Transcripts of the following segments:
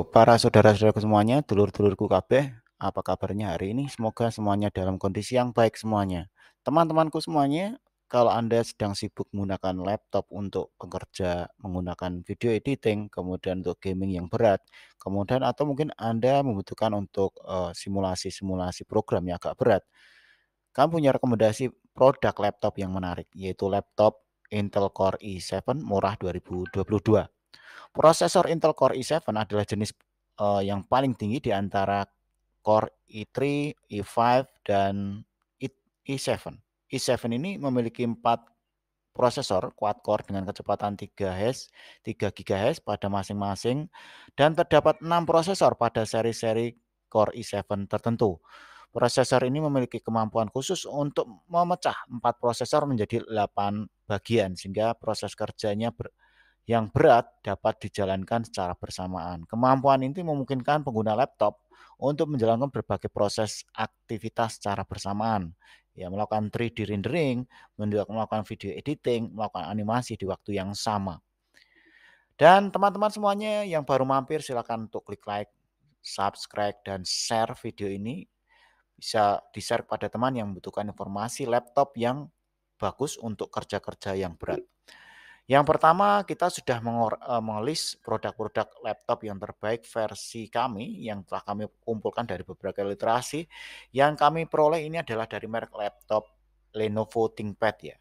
Halo para saudara-saudaraku semuanya, dulur-dulurku kabeh, apa kabarnya hari ini? Semoga semuanya dalam kondisi yang baik semuanya. Teman-temanku semuanya, kalau Anda sedang sibuk menggunakan laptop untuk bekerja menggunakan video editing, kemudian untuk gaming yang berat, kemudian atau mungkin Anda membutuhkan untuk simulasi-simulasi program yang agak berat, kami punya rekomendasi produk laptop yang menarik, yaitu laptop Intel Core i7 murah 2022. Prosesor Intel Core i7 adalah jenis yang paling tinggi di antara Core i3, i5, dan i7. i7 ini memiliki 4 prosesor quad-core dengan kecepatan 3 GHz pada masing-masing, dan terdapat 6 prosesor pada seri-seri Core i7 tertentu. Prosesor ini memiliki kemampuan khusus untuk memecah 4 prosesor menjadi 8 bagian, sehingga proses kerjanya yang berat dapat dijalankan secara bersamaan. Kemampuan ini memungkinkan pengguna laptop untuk menjalankan berbagai proses aktivitas secara bersamaan. Ya, melakukan 3D rendering, melakukan video editing, melakukan animasi di waktu yang sama. Dan teman-teman semuanya yang baru mampir, silakan untuk klik like, subscribe, dan share video ini. Bisa di-share kepada teman yang membutuhkan informasi laptop yang bagus untuk kerja-kerja yang berat. Yang pertama, kita sudah mengelis produk-produk laptop yang terbaik versi kami yang telah kami kumpulkan dari beberapa literasi. Yang kami peroleh ini adalah dari merek laptop Lenovo ThinkPad ya.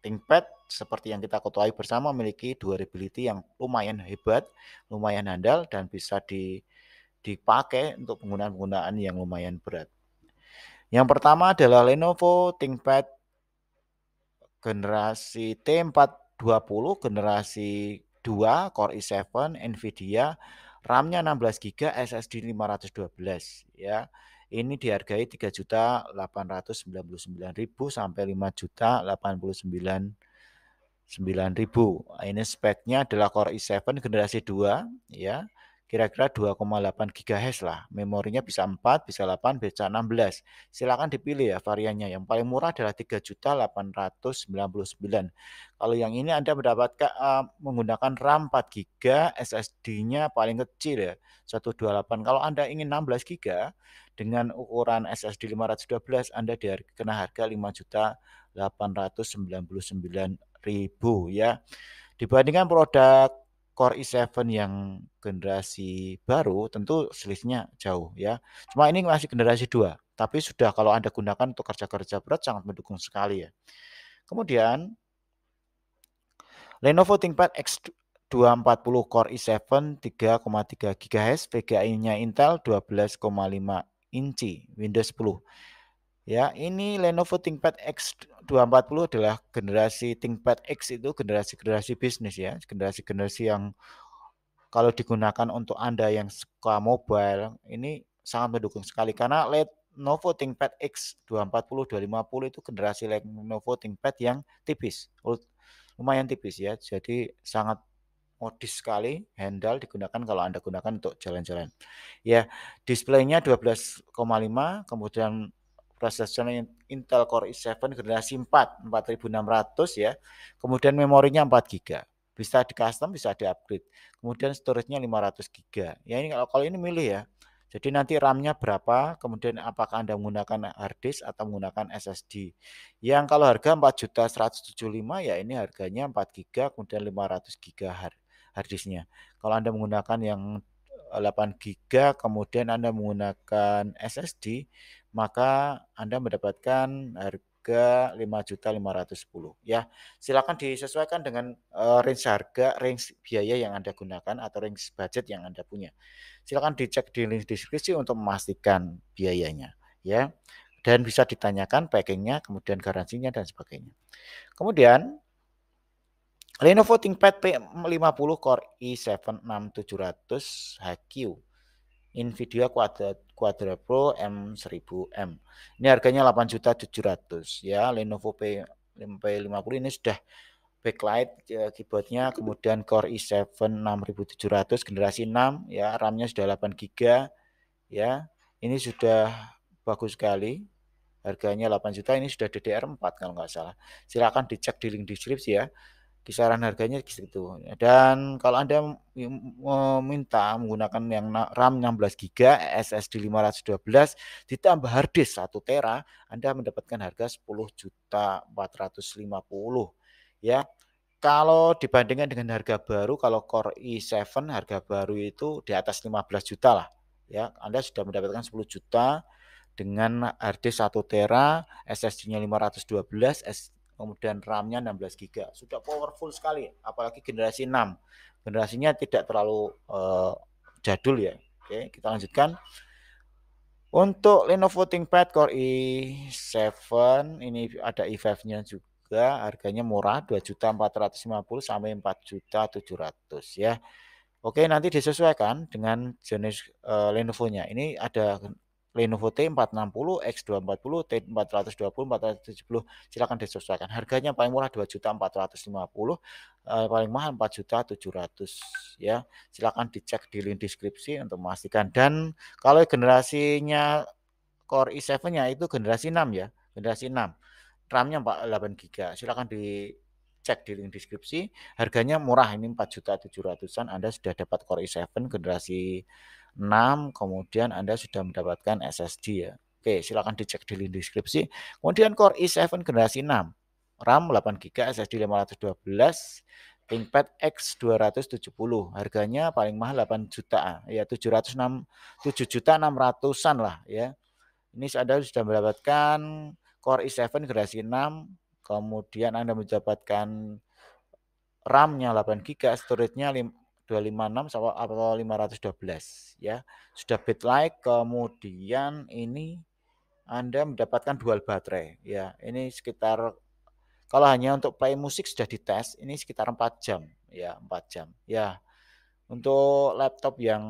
ThinkPad seperti yang kita ketahui bersama memiliki durability yang lumayan hebat, lumayan handal, dan bisa dipakai untuk penggunaan-penggunaan yang lumayan berat. Yang pertama adalah Lenovo ThinkPad generasi T420 generasi 2 Core i7 Nvidia, RAM-nya 16 GB, SSD 512 ya. Ini dihargai 3.899.000 sampai 5.089.000. Ini speknya adalah Core i7 generasi 2 ya. Kira-kira 2,8 GHz lah. Memorinya bisa 4, bisa 8, bisa 16. Silakan dipilih ya variannya. Yang paling murah adalah 3.899.000. Kalau yang ini Anda mendapatkan menggunakan RAM 4 GB, SSD-nya paling kecil ya 128. Kalau Anda ingin 16 GB dengan ukuran SSD 512, Anda kena harga 5.899.000 ya. Dibandingkan produk Core i7 yang generasi baru tentu selisihnya jauh ya. Cuma ini masih generasi 2, tapi sudah kalau Anda gunakan untuk kerja-kerja berat sangat mendukung sekali ya. Kemudian Lenovo ThinkPad X240 Core i7 3,3 GHz, PCIe-nya Intel 12,5 inci, Windows 10. Ya, ini Lenovo ThinkPad X240 adalah generasi ThinkPad X, itu generasi bisnis ya, generasi yang kalau digunakan untuk Anda yang suka mobile, ini sangat mendukung sekali karena Lenovo ThinkPad X240 250 itu generasi Lenovo ThinkPad yang tipis, lumayan tipis ya, jadi sangat modis sekali, handal digunakan kalau Anda gunakan untuk jalan-jalan. Ya, displaynya 12,5, kemudian prosesornya Intel Core i7 generasi 4600 ya. Kemudian memorinya 4 GB. Bisa di custom, bisa di upgrade. Kemudian storage-nya 500 GB. Ya ini kalau ini milih ya. Jadi nanti RAM-nya berapa, kemudian apakah Anda menggunakan hard disk atau menggunakan SSD. Yang kalau harga 4.175 ya, ini harganya 4 GB kemudian 500 GB hard disk-nya. Kalau Anda menggunakan yang 8 GB kemudian Anda menggunakan SSD, maka Anda mendapatkan harga 5.510 ya. Silakan disesuaikan dengan range harga, range biaya yang Anda gunakan atau range budget yang Anda punya. Silakan dicek di link deskripsi untuk memastikan biayanya ya. Dan bisa ditanyakan packingnya, kemudian garansinya dan sebagainya. Kemudian Lenovo ThinkPad P50 Core i7 6700HQ Nvidia Quadro Pro M1000M. Ini harganya 8.700 ya. Lenovo P50 ini sudah backlight keyboardnya, kemudian Core i7 6700 generasi 6 ya, RAM-nya sudah 8 GB ya. Ini sudah bagus sekali. Harganya 8 juta, ini sudah DDR4 kalau nggak salah. Silakan dicek di link deskripsi ya. kisaran harganya segitu. Dan kalau Anda meminta menggunakan yang RAM 16 GB, SSD 512 ditambah hard disk 1 TB, Anda mendapatkan harga 10.450 ya. Kalau dibandingkan dengan harga baru, kalau Core i7 harga baru itu di atas 15 juta lah ya. Anda sudah mendapatkan 10 juta dengan hard disk 1 TB, SSD-nya 512, kemudian RAM-nya 16 GB. Sudah powerful sekali, apalagi generasi 6. Generasinya tidak terlalu jadul ya. Oke, kita lanjutkan. Untuk Lenovo ThinkPad Core i7 ini ada i5-nya juga. Harganya murah 2.450 sampai 4.700 ya. Oke, nanti disesuaikan dengan jenis Lenovo-nya. Ini ada Lenovo T460, X240, T420, 470. Silakan disesuaikan. Harganya paling murah 2.450, paling mahal 4.700 ya. Silakan dicek di link deskripsi untuk memastikan. Dan kalau generasinya Core i7-nya itu generasi 6 ya, generasi 6. RAM-nya 8 GB. Silakan dicek di link deskripsi. Harganya murah, ini 4.700-an Anda sudah dapat Core i7 generasi 6, kemudian Anda sudah mendapatkan SSD ya. Oke, silakan dicek di link deskripsi. Kemudian Core i7 generasi 6, RAM 8 GB, SSD 512, ThinkPad X270. Harganya paling mahal 8 jutaan, ya 7.600-an lah ya. Ini Anda sudah mendapatkan Core i7 generasi 6, kemudian Anda mendapatkan RAM-nya 8 GB, storage-nya 256 atau 512 ya. Sudah bit-like, kemudian ini Anda mendapatkan dual baterai ya. Ini sekitar, kalau hanya untuk play musik sudah dites, ini sekitar 4 jam ya, 4 jam ya. Untuk laptop yang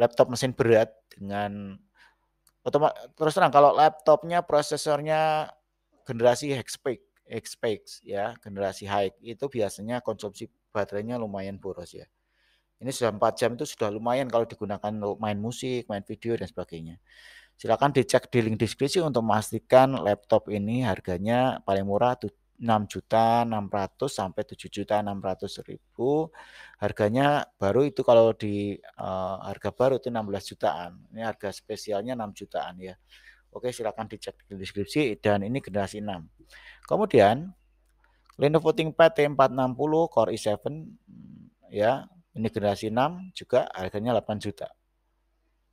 laptop mesin berat dengan terus terang, kalau laptopnya prosesornya generasi Hexpix ya, generasi high, itu biasanya konsumsi baterainya lumayan boros ya. Ini sudah 4 jam itu sudah lumayan kalau digunakan main musik, main video dan sebagainya. Silakan dicek di link deskripsi untuk memastikan laptop ini harganya paling murah 6.600.000 sampai 7.600.000. Harganya baru itu kalau di harga baru itu 16 jutaan. Ini harga spesialnya 6 jutaan ya. Oke, silakan dicek di deskripsi, dan ini generasi 6. Kemudian Lenovo ThinkPad T460 Core i7 ya, ini generasi 6 juga, harganya 8 juta.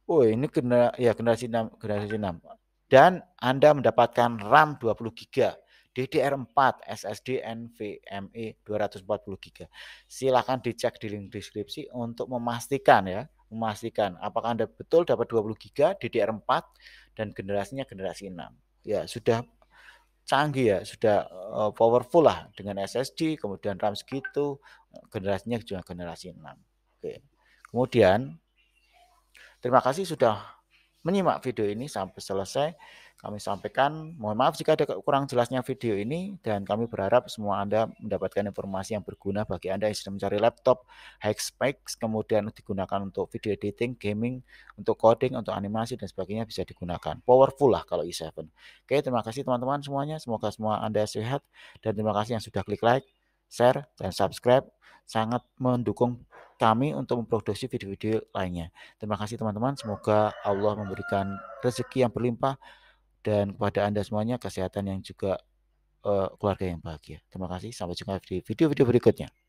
Oh, ini generasi 6. Dan Anda mendapatkan RAM 20 GB. DDR4, SSD NVMe 240 GB. Silakan dicek di link deskripsi untuk memastikan ya, memastikan apakah Anda betul dapat 20 GB DDR4 dan generasinya generasi 6. Ya, sudah canggih ya, sudah powerful lah, dengan SSD kemudian RAM segitu, generasinya juga generasi 6. Oke. Kemudian terima kasih sudah menyimak video ini sampai selesai. Kami sampaikan, mohon maaf jika ada kurang jelasnya video ini, dan kami berharap semua Anda mendapatkan informasi yang berguna bagi Anda yang sedang mencari laptop high specs, kemudian digunakan untuk video editing, gaming, untuk coding, untuk animasi dan sebagainya, bisa digunakan. Powerful lah kalau i7. Oke, terima kasih teman-teman semuanya. Semoga semua Anda sehat, dan terima kasih yang sudah klik like, share dan subscribe. Sangat mendukung kami untuk memproduksi video-video lainnya. Terima kasih teman-teman, semoga Allah memberikan rezeki yang berlimpah, dan kepada Anda semuanya kesehatan yang juga keluarga yang bahagia. Terima kasih, sampai jumpa di video-video berikutnya.